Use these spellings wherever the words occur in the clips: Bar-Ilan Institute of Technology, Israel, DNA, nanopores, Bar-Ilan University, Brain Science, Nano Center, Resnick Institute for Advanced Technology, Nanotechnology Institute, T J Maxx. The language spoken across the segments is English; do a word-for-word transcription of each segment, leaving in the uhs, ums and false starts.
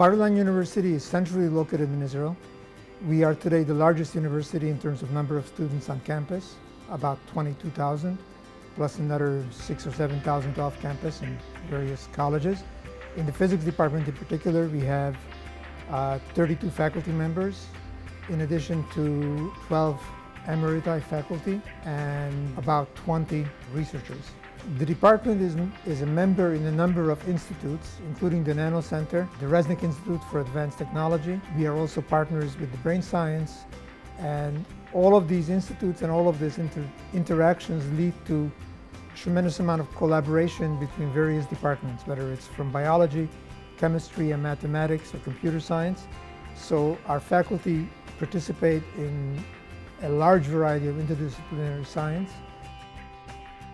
Bar-Ilan University is centrally located in Israel. We are today the largest university in terms of number of students on campus, about twenty-two thousand, plus another six or seven thousand off campus in various colleges. In the physics department in particular, we have uh, thirty-two faculty members, in addition to twelve emeriti faculty and about twenty researchers. The department is, is a member in a number of institutes, including the Nano Center, the Resnick Institute for Advanced Technology. We are also partners with the Brain Science, and all of these institutes and all of these inter interactions lead to a tremendous amount of collaboration between various departments, whether it's from biology, chemistry and mathematics, or computer science. So our faculty participate in a large variety of interdisciplinary science.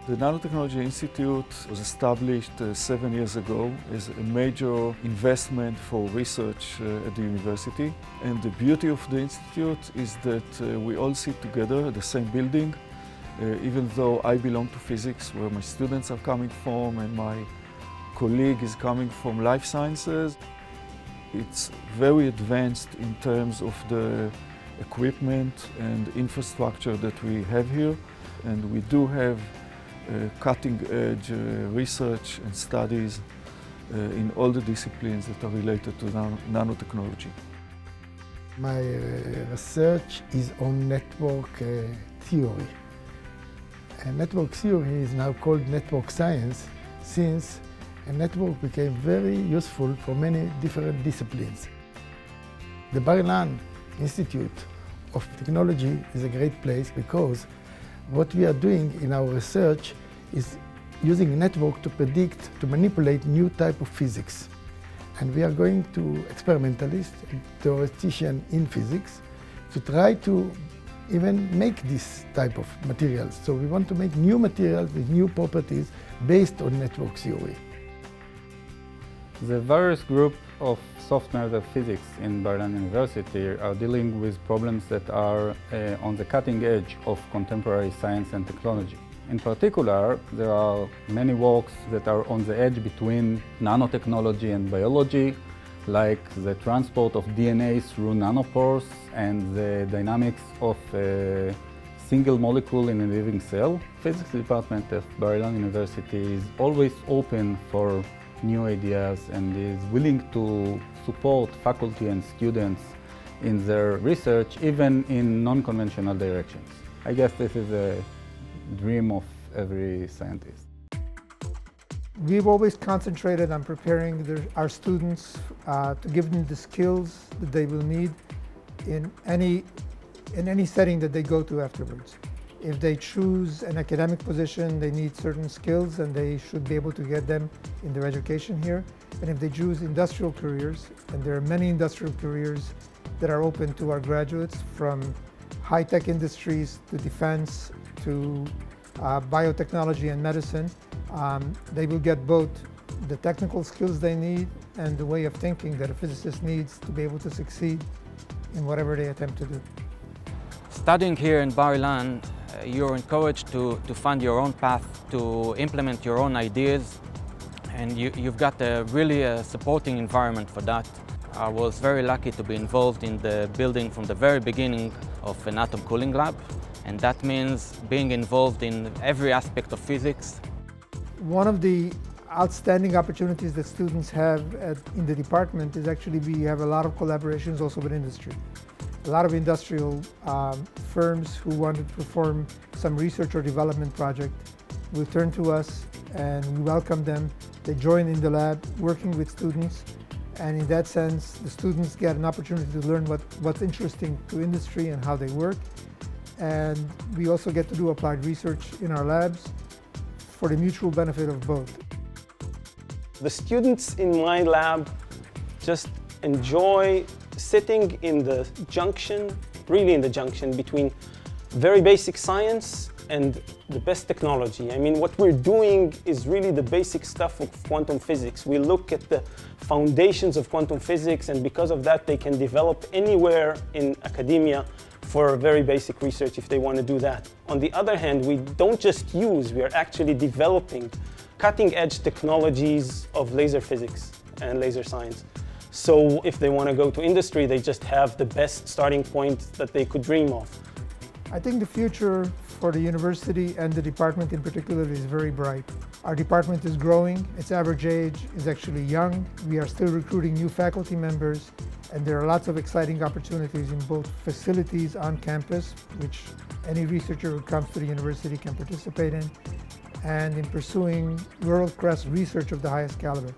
The Nanotechnology Institute was established uh, seven years ago as a major investment for research uh, at the university. And the beauty of the institute is that uh, we all sit together in the same building, uh, even though I belong to physics, where my students are coming from and my colleague is coming from life sciences. It's very advanced in terms of the equipment and infrastructure that we have here, and we do have Uh, cutting-edge uh, research and studies uh, in all the disciplines that are related to nan nanotechnology. My uh, research is on network uh, theory. And network theory is now called network science, since a network became very useful for many different disciplines. The Bar-Ilan Institute of Technology is a great place because what we are doing in our research is using network to predict, to manipulate new type of physics. And we are going to experimentalists and theoreticians in physics to try to even make this type of materials. So we want to make new materials with new properties based on network theory. The various group of softwares of physics in Bar-Ilan University are dealing with problems that are uh, on the cutting edge of contemporary science and technology. In particular, there are many works that are on the edge between nanotechnology and biology, like the transport of D N A through nanopores and the dynamics of uh, single molecule in a living cell. Physics department at Bar-Ilan University is always open for new ideas and is willing to support faculty and students in their research, even in non-conventional directions. I guess this is a dream of every scientist. We've always concentrated on preparing their, our students uh, to give them the skills that they will need in any, in any setting that they go to afterwards. If they choose an academic position, they need certain skills and they should be able to get them in their education here. And if they choose industrial careers, and there are many industrial careers that are open to our graduates, from high-tech industries to defense to uh, biotechnology and medicine, um, they will get both the technical skills they need and the way of thinking that a physicist needs to be able to succeed in whatever they attempt to do. Studying here in Bar-Ilan, you're encouraged to, to find your own path, to implement your own ideas, and you, you've got a really a supporting environment for that. I was very lucky to be involved in the building from the very beginning of an atom cooling lab, and that means being involved in every aspect of physics. One of the outstanding opportunities that students have at, in the department is actually we have a lot of collaborations also with industry. A lot of industrial um, firms who want to perform some research or development project will turn to us and we welcome them. They join in the lab working with students, and in that sense the students get an opportunity to learn what, what's interesting to industry and how they work. And we also get to do applied research in our labs for the mutual benefit of both. The students in my lab just enjoy sitting in the junction, really in the junction, between very basic science and the best technology. I mean, what we're doing is really the basic stuff of quantum physics. We look at the foundations of quantum physics, and because of that they can develop anywhere in academia for very basic research if they want to do that. On the other hand, we don't just use, we are actually developing cutting-edge technologies of laser physics and laser science. So if they want to go to industry, they just have the best starting point that they could dream of. I think the future for the university and the department in particular is very bright. Our department is growing. Its average age is actually young. We are still recruiting new faculty members, and there are lots of exciting opportunities in both facilities on campus, which any researcher who comes to the university can participate in, and in pursuing world-class research of the highest caliber.